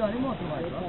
左も手前か。